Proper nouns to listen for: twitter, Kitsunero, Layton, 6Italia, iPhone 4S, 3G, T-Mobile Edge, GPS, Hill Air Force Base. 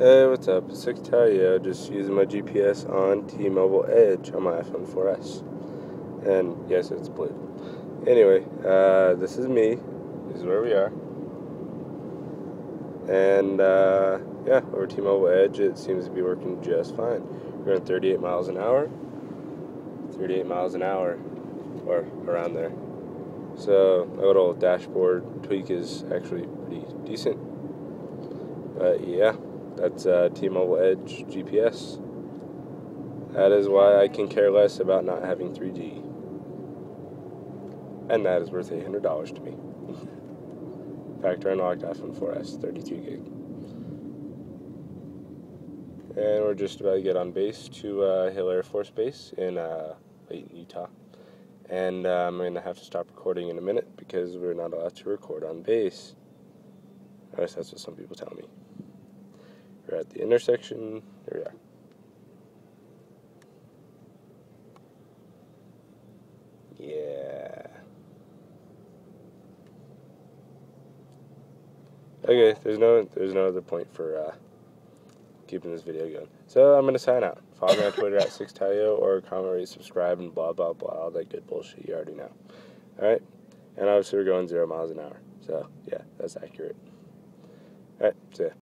Hey, what's up? It's 6Italia, just using my GPS on T-Mobile Edge on my iPhone 4S. And yes, it's blue. Anyway, this is me. This is where we are. And yeah, over T-Mobile Edge, it seems to be working just fine. We're going 38 miles an hour. 38 miles an hour, or around there. So my little dashboard tweak is actually pretty decent. But yeah. That's T-Mobile Edge GPS. That is why I can care less about not having 3G. And that is worth $800 to me. Factory unlocked iPhone 4S, 32 gig. And we're just about to get on base to Hill Air Force Base in Layton, Utah. And I'm going to have to stop recording in a minute because we're not allowed to record on base. At least that's what some people tell me. We're at the intersection. There we are. Yeah. Okay, there's no other point for keeping this video going. So I'm gonna sign out. Follow me on Twitter at 6Talio, or comment, rate, subscribe, and blah blah blah, all that good bullshit you already know. Alright? And obviously we're going 0 miles an hour. So yeah, that's accurate. Alright, see ya.